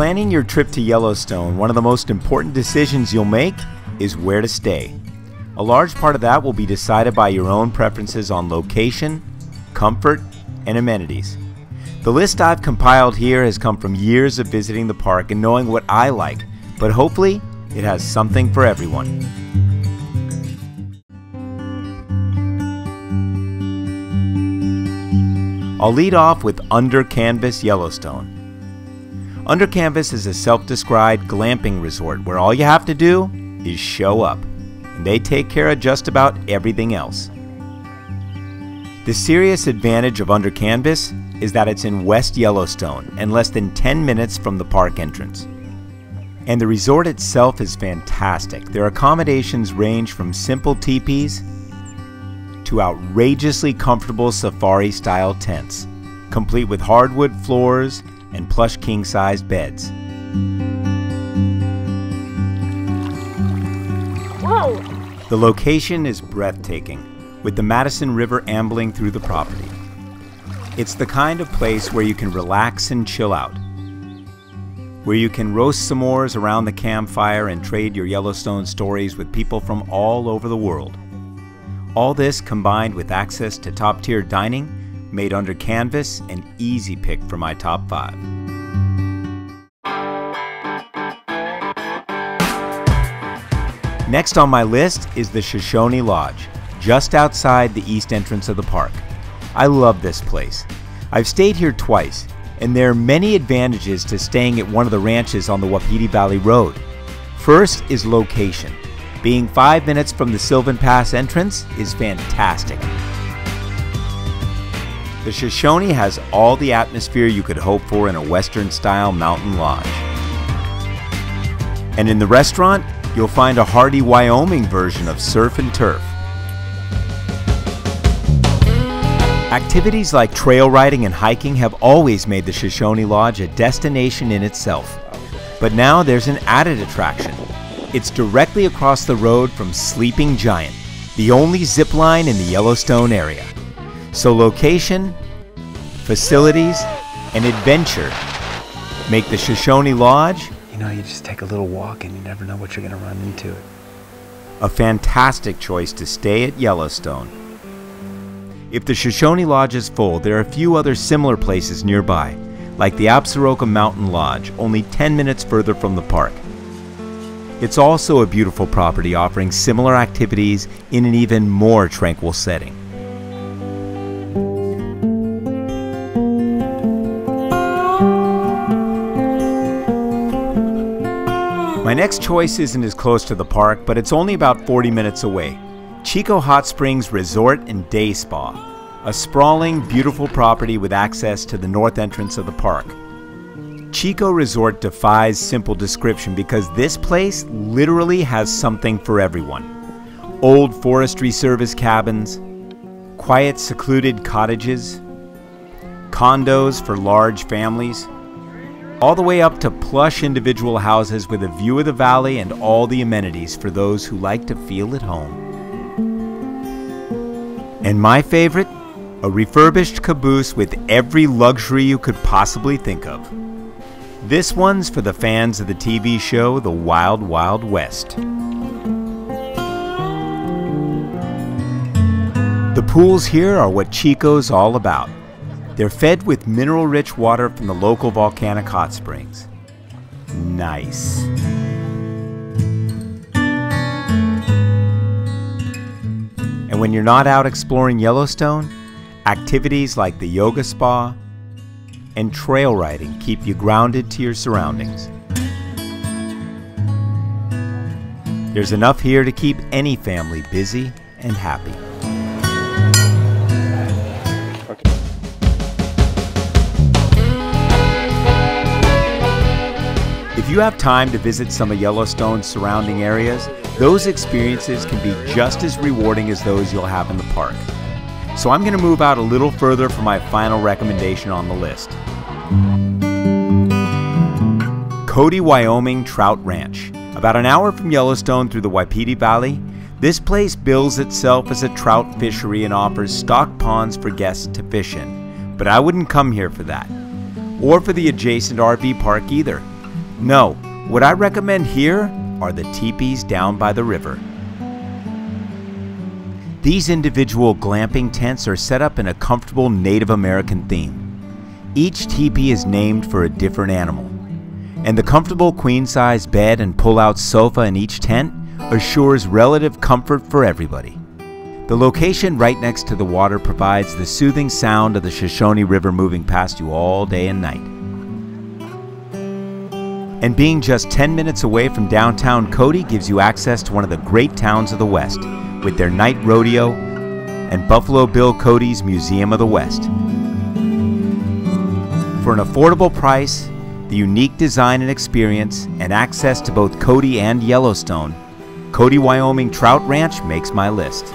planning your trip to Yellowstone, one of the most important decisions you'll make is where to stay. A large part of that will be decided by your own preferences on location, comfort, and amenities. The list I've compiled here has come from years of visiting the park and knowing what I like, but hopefully it has something for everyone. I'll lead off with Under Canvas Yellowstone. Under Canvas is a self-described glamping resort where all you have to do is show up, and they take care of just about everything else. The serious advantage of Under Canvas is that it's in West Yellowstone and less than 10 minutes from the park entrance. And the resort itself is fantastic. Their accommodations range from simple teepees to outrageously comfortable safari-style tents, complete with hardwood floors and plush king-sized beds. Whoa. The location is breathtaking, with the Madison River ambling through the property. It's the kind of place where you can relax and chill out, where you can roast s'mores around the campfire and trade your Yellowstone stories with people from all over the world. All this combined with access to top-tier dining made Under Canvas an easy pick for my top 5. Next on my list is the Shoshone Lodge, just outside the east entrance of the park. I love this place. I've stayed here twice, and there are many advantages to staying at one of the ranches on the Wapiti Valley Road. First is location. Being 5 minutes from the Sylvan Pass entrance is fantastic. The Shoshone has all the atmosphere you could hope for in a Western-style mountain lodge. And in the restaurant, you'll find a hearty Wyoming version of surf and turf. Activities like trail riding and hiking have always made the Shoshone Lodge a destination in itself. But now there's an added attraction. It's directly across the road from Sleeping Giant, the only zip line in the Yellowstone area. So location, facilities, and adventure make the Shoshone Lodge, you know, you just take a little walk and you never know what you're going to run into. A fantastic choice to stay at Yellowstone. If the Shoshone Lodge is full, there are a few other similar places nearby, like the Absaroka Mountain Lodge, only 10 minutes further from the park. It's also a beautiful property offering similar activities in an even more tranquil setting. My next choice isn't as close to the park, but it's only about 40 minutes away. Chico Hot Springs Resort and Day Spa, a sprawling, beautiful property with access to the north entrance of the park. Chico Resort defies simple description because this place literally has something for everyone. Old forestry service cabins, quiet, secluded cottages, condos for large families, all the way up to plush individual houses with a view of the valley and all the amenities for those who like to feel at home. And my favorite, a refurbished caboose with every luxury you could possibly think of. This one's for the fans of the TV show, The Wild Wild West. The pools here are what Chico's all about. They're fed with mineral-rich water from the local volcanic hot springs. Nice. And when you're not out exploring Yellowstone, activities like the yoga spa and trail riding keep you grounded to your surroundings. There's enough here to keep any family busy and happy. If you have time to visit some of Yellowstone's surrounding areas, those experiences can be just as rewarding as those you'll have in the park. So I'm going to move out a little further for my final recommendation on the list. Cody, Wyoming Trout Ranch. About an hour from Yellowstone through the Wapiti Valley, this place bills itself as a trout fishery and offers stocked ponds for guests to fish in. But I wouldn't come here for that, or for the adjacent RV park either. No, what I recommend here are the teepees down by the river. These individual glamping tents are set up in a comfortable Native American theme. Each teepee is named for a different animal, and the comfortable queen-size bed and pull-out sofa in each tent assures relative comfort for everybody. The location right next to the water provides the soothing sound of the Shoshone River moving past you all day and night. And being just 10 minutes away from downtown Cody gives you access to one of the great towns of the West, with their night rodeo and Buffalo Bill Cody's Museum of the West. For an affordable price, the unique design and experience, and access to both Cody and Yellowstone, Cody Wyoming Trout Ranch makes my list.